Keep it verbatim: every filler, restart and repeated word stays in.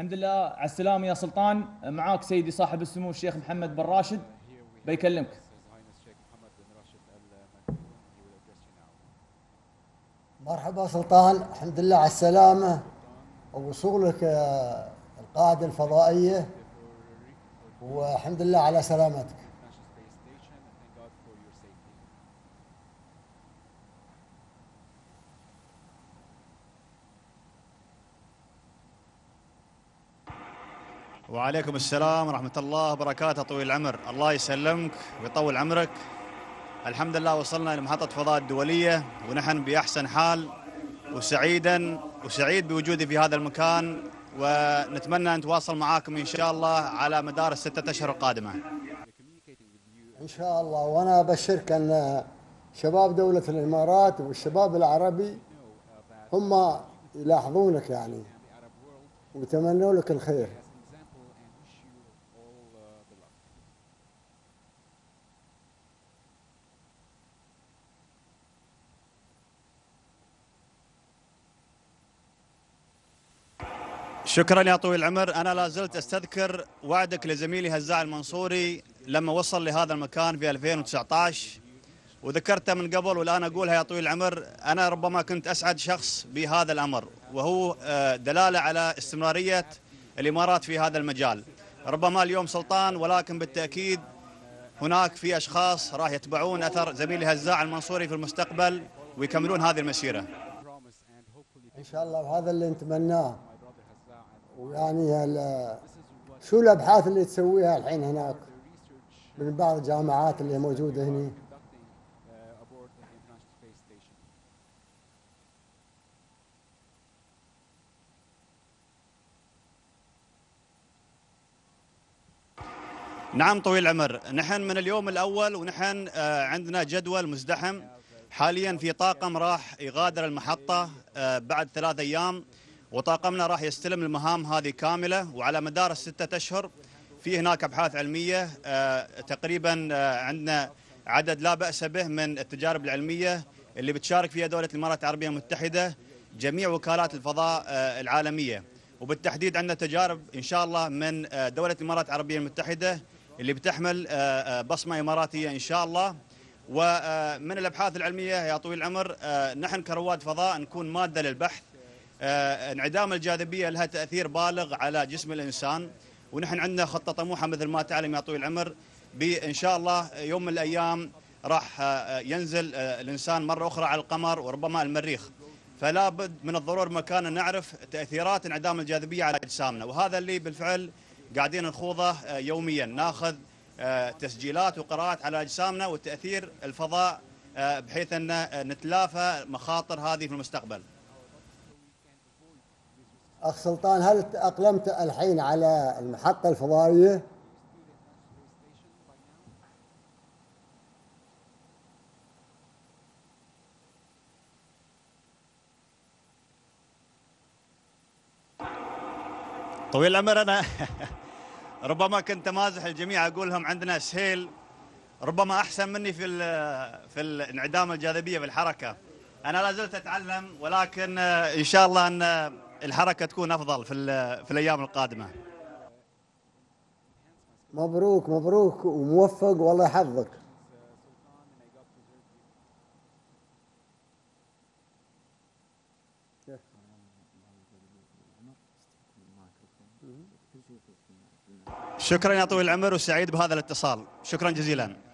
الحمد لله على السلامة يا سلطان. معاك سيدي صاحب السمو الشيخ محمد بن راشد بيكلمك. مرحبا سلطان، الحمد لله على السلامة ووصولك القاعدة الفضائية، والحمد لله على سلامتك. وعليكم السلام ورحمة الله وبركاته طويل العمر. الله يسلمك ويطول عمرك. الحمد لله وصلنا لمحطة فضاء الدولية ونحن بأحسن حال وسعيدا وسعيد بوجودي في هذا المكان، ونتمنى أن نتواصل معاكم إن شاء الله على مدار الستة أشهر القادمة إن شاء الله. وأنا أبشرك أن شباب دولة الإمارات والشباب العربي هم يلاحظونك يعني ويتمنوا لك الخير. شكرا يا طويل العمر. أنا لا زلت أستذكر وعدك لزميلي هزاع المنصوري لما وصل لهذا المكان في ألفين وتسعطعش، وذكرتها من قبل والآن أقولها يا طويل العمر. أنا ربما كنت أسعد شخص بهذا الأمر، وهو دلالة على استمرارية الإمارات في هذا المجال. ربما اليوم سلطان، ولكن بالتأكيد هناك في أشخاص راح يتبعون أثر زميلي هزاع المنصوري في المستقبل ويكملون هذه المسيرة إن شاء الله. وهذا اللي نتمناه. ويعني شو الابحاث اللي تسويها الحين هناك من بعض الجامعات اللي موجوده هنا؟ نعم طويل العمر، نحن من اليوم الاول ونحن عندنا جدول مزدحم. حاليا في طاقم راح يغادر المحطه بعد ثلاث ايام، وطاقمنا راح يستلم المهام هذه كاملة. وعلى مدار الستة أشهر في هناك أبحاث علمية، آه تقريبا آه عندنا عدد لا بأس به من التجارب العلمية اللي بتشارك فيها دولة الإمارات العربية المتحدة جميع وكالات الفضاء آه العالمية، وبالتحديد عندنا تجارب إن شاء الله من آه دولة الإمارات العربية المتحدة اللي بتحمل آه بصمة إماراتية إن شاء الله. ومن الأبحاث العلمية يا طويل العمر، آه نحن كرواد فضاء نكون مادة للبحث. آه، انعدام الجاذبية لها تأثير بالغ على جسم الإنسان، ونحن عندنا خطة طموحة مثل ما تعلم يا طويل العمر، بإن شاء الله يوم من الأيام راح آه ينزل آه الإنسان مرة أخرى على القمر وربما المريخ. فلا بد من الضرورة مكاننا نعرف تأثيرات انعدام الجاذبية على أجسامنا، وهذا اللي بالفعل قاعدين نخوضه آه يوميا. ناخذ آه تسجيلات وقراءات على أجسامنا والتأثير الفضاء آه بحيث أن آه نتلافى مخاطر هذه في المستقبل. أخ سلطان، هل تأقلمت الحين على المحطة الفضائية؟ طويل العمر أنا ربما كنت أمازح الجميع أقول لهم عندنا سهيل ربما أحسن مني في في الانعدام الجاذبية في الحركة. أنا لا زلت أتعلم، ولكن إن شاء الله أن الحركة تكون أفضل في في الأيام القادمة. مبروك مبروك وموفق والله يحفظك. شكرا يا طويل العمر وسعيد بهذا الاتصال، شكرا جزيلا.